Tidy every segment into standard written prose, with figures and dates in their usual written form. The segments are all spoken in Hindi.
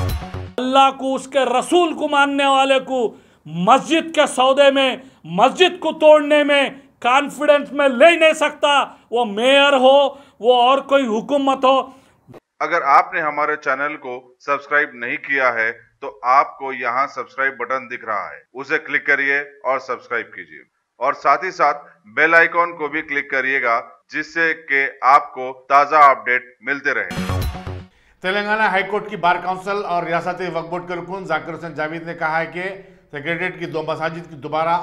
अल्लाह को उसके रसूल को मानने वाले को मस्जिद के सौदे में, मस्जिद को तोड़ने में कॉन्फिडेंस में ले ही नहीं सकता, वो मेयर हो वो और कोई हुकूमत हो। अगर आपने हमारे चैनल को सब्सक्राइब नहीं किया है तो आपको यहाँ सब्सक्राइब बटन दिख रहा है, उसे क्लिक करिए और सब्सक्राइब कीजिए और साथ ही साथ बेल आइकॉन को भी क्लिक करिएगा जिससे कि आपको ताज़ा अपडेट मिलते रहे। तेलंगाना हाईकोर्ट की बार काउंसिल और रियासती वक्फ बोर्ड के रुकून जाकिर हुसैन जावेद ने कहा है कि सेक्रेटेरिएट की दो मसाजिद की दोबारा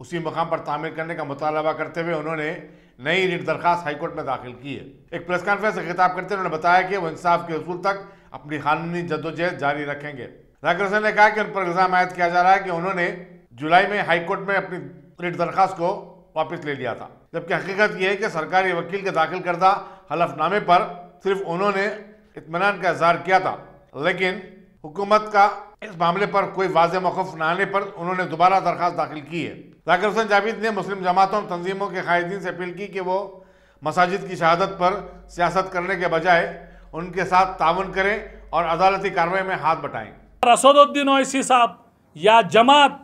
उसी मकाम पर तामीर करने का मुतालबा करते हुए उन्होंने नई रिट दरखास्त हाईकोर्ट में दाखिल की है। एक प्रेस कॉन्फ्रेंस से खिताब करते हुए उन्होंने बताया कि वो इंसाफ के असूल तक अपनी कानूनी जद्दोजहद जारी रखेंगे। जाकिर हुसैन ने कहा कि उन पर इल्जाम आयद किया जा रहा है कि उन्होंने जुलाई में हाईकोर्ट में अपनी रिट दरखास्त को वापस ले लिया था, जबकि हकीकत यह है कि सरकारी वकील के दाखिल करदा हलफनामे पर सिर्फ उन्होंने इत्मीनान का इजहार किया था, लेकिन हुकूमत का इस मामले पर कोई वाज़ेह मौक़िफ़ न आने पर उन्होंने दोबारा दरख्वास्त दाखिल की है। जाकिर हुसैन जावेद ने मुस्लिम जमातों और तंजीमों के कायदीन से अपील की कि वो मसाजिद की शहादत पर सियासत करने के बजाय उनके साथ ताउन करें और अदालती कार्रवाई में हाथ बटाएं। असदुद्दीन ओवैसी साहब या जमात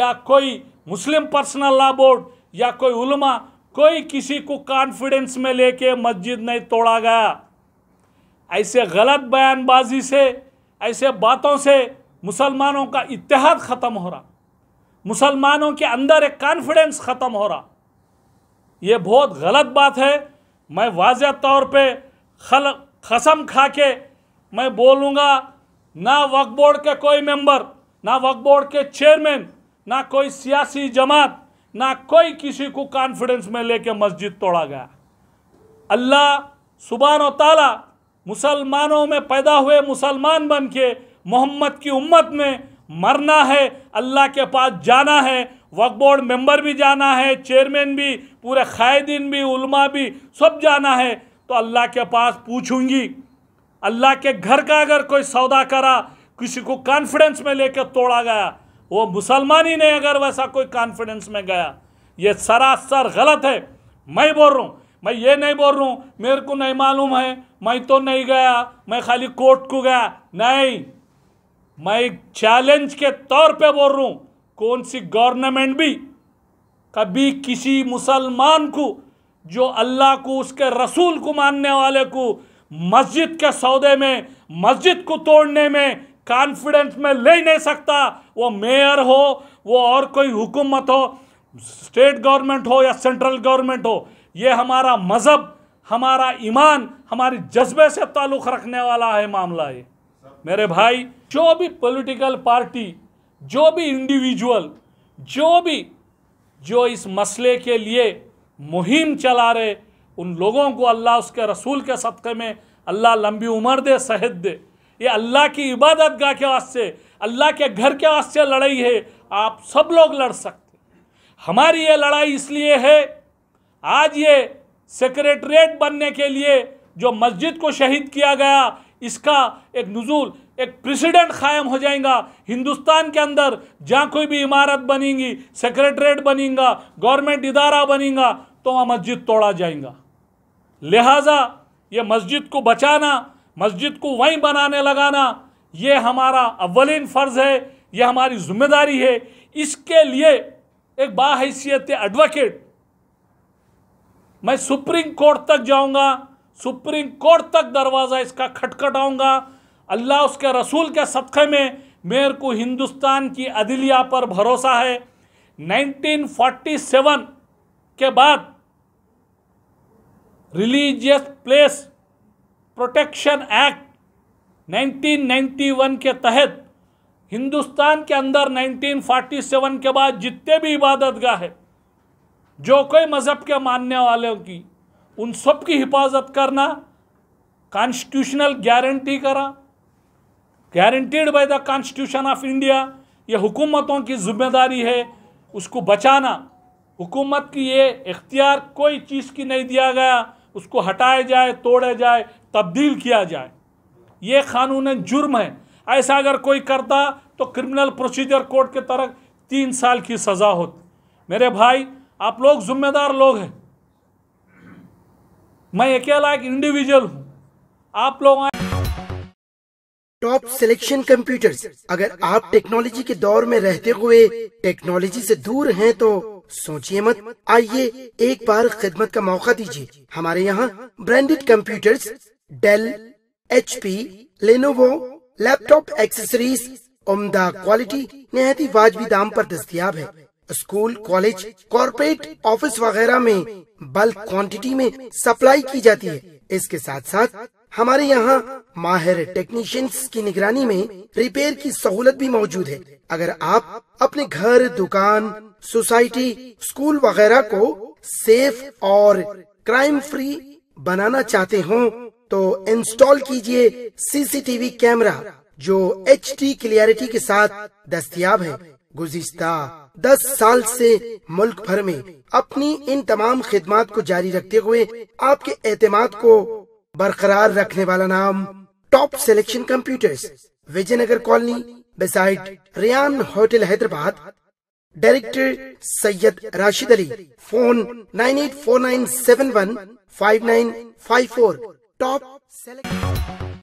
या कोई मुस्लिम पर्सनल लॉ बोर्ड या कोई उलमा, कोई किसी को कॉन्फिडेंस में लेके मस्जिद नहीं तोड़ा गया। ऐसे गलत बयानबाजी से, ऐसे बातों से मुसलमानों का इत्तेहाद ख़त्म हो रहा, मुसलमानों के अंदर एक कॉन्फिडेंस ख़त्म हो रहा। ये बहुत गलत बात है। मैं वाज़ह तौर पे कसम खा के मैं बोलूँगा, ना वक्फ बोर्ड के कोई मेंबर, ना वक्फ बोर्ड के चेयरमैन, ना कोई सियासी जमात, ना कोई किसी को कॉन्फिडेंस में लेके मस्जिद तोड़ा गया। अल्लाह सुब्हान व तआला मुसलमानों में पैदा हुए मुसलमान बन के मोहम्मद की उम्मत में मरना है, अल्लाह के पास जाना है, वक्फ बोर्ड मेंबर भी जाना है, चेयरमैन भी, पूरे कायदीन भी, उलमा भी, सब जाना है। तो अल्लाह के पास पूछूंगी, अल्लाह के घर का अगर कोई सौदा करा, किसी को कॉन्फिडेंस में लेकर तोड़ा गया, वो मुसलमान ही नहीं अगर वैसा कोई कॉन्फिडेंस में गया, ये सरासर गलत है। मैं बोल रहा हूँ, मैं ये नहीं बोल रहा हूँ मेरे को नहीं मालूम है, मैं तो नहीं गया, मैं खाली कोर्ट को गया, नहीं, मैं एक चैलेंज के तौर पे बोल रहा हूँ, कौन सी गवर्नमेंट भी कभी किसी मुसलमान को जो अल्लाह को उसके रसूल को मानने वाले को मस्जिद के सौदे में, मस्जिद को तोड़ने में कॉन्फिडेंस में ले ही नहीं सकता, वो मेयर हो वो और कोई हुकूमत हो, स्टेट गवर्नमेंट हो या सेंट्रल गवर्नमेंट हो। ये हमारा मज़हब, हमारा ईमान, हमारे जज्बे से ताल्लुक़ रखने वाला है मामला है। मेरे भाई, जो भी पॉलिटिकल पार्टी, जो भी इंडिविजुअल, जो इस मसले के लिए मुहिम चला रहे, उन लोगों को अल्लाह उसके रसूल के सदक़े में अल्लाह लंबी उम्र दे, सेहत दे। ये अल्लाह की इबादत गाह के वास्ते, अल्लाह के घर के वास्ते लड़ाई है। आप सब लोग लड़ सकते। हमारी ये लड़ाई इसलिए है, आज ये सेक्रेटरिएट बनने के लिए जो मस्जिद को शहीद किया गया, इसका एक नुज़ूल, एक प्रेसिडेंट कायम हो जाएगा हिंदुस्तान के अंदर। जहाँ कोई भी इमारत बनेगी, सेक्रेटरेट बनेगा, गवर्नमेंट इदारा बनेगा, तो वहाँ मस्जिद तोड़ा जाएगा। लिहाजा ये मस्जिद को बचाना, मस्जिद को वहीं बनाने लगाना, ये हमारा अव्वलीन फ़र्ज़ है, ये हमारी जिम्मेदारी है। इसके लिए एक बाहैसियत एडवोकेट मैं सुप्रीम कोर्ट तक जाऊँगा, सुप्रीम कोर्ट तक दरवाज़ा इसका खटखटाऊँगा। अल्लाह उसके रसूल के सदक़े में मेरे को हिंदुस्तान की अदलिया पर भरोसा है। 1947 के बाद रिलीजियस प्लेस प्रोटेक्शन एक्ट 1991 के तहत हिंदुस्तान के अंदर 1947 के बाद जितने भी इबादतगाह है, जो कोई मज़हब के मानने वालों की, उन सब की हिफाजत करना कॉन्स्टिट्यूशनल गारंटी करा, guaranteed by the constitution of India. ये हुकूमतों की जिम्मेदारी है उसको बचाना। हुकूमत की ये इख्तियार कोई चीज़ की नहीं दिया गया, उसको हटाया जाए, तोड़ा जाए, तब्दील किया जाए, ये कानूनन जुर्म है। ऐसा अगर कोई करता तो क्रिमिनल प्रोसीजर कोड के तहत 3 साल की सज़ा होती। मेरे भाई, आप लोग जिम्मेदार लोग हैं, मैं अकेला एक इंडिविजुअल हूँ, आप लोग टॉप सिलेक्शन कंप्यूटर्स। अगर आप टेक्नोलॉजी के दौर में रहते हुए टेक्नोलॉजी से दूर हैं तो सोचिए मत, आइए एक बार खिदमत का मौका दीजिए। हमारे यहाँ branded computers Dell, HP, Lenovo, laptop accessories उम्दा क्वालिटी निहायती वाजबी दाम पर दस्तियाब है। स्कूल, कॉलेज, कॉर्पोरेट, ऑफिस वगैरह में बल्क क्वांटिटी में सप्लाई की जाती है। इसके साथ साथ हमारे यहाँ माहिर टेक्नीशियंस की निगरानी में रिपेयर की सहूलत भी मौजूद है। अगर आप अपने घर, दुकान, सोसाइटी, स्कूल वगैरह को सेफ और क्राइम फ्री बनाना चाहते हो तो इंस्टॉल कीजिए CCTV कैमरा जो HD क्लियरिटी के साथ दस्तियाब है। गुज़िश्ता 10 साल से मुल्क भर में अपनी इन तमाम खिदमात को जारी रखते हुए आपके एतमाद को बरकरार रखने वाला नाम top selection computers, Vijayanagar colony beside Riyan hotel, Hyderabad. Director Syed Rashid Ali. Phone 9849715954। Top selection.